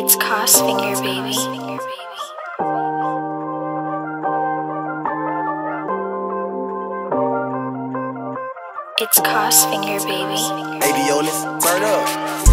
It's Kosfinger, baby. It's Kosfinger, baby. Hey, Dionis, burn up.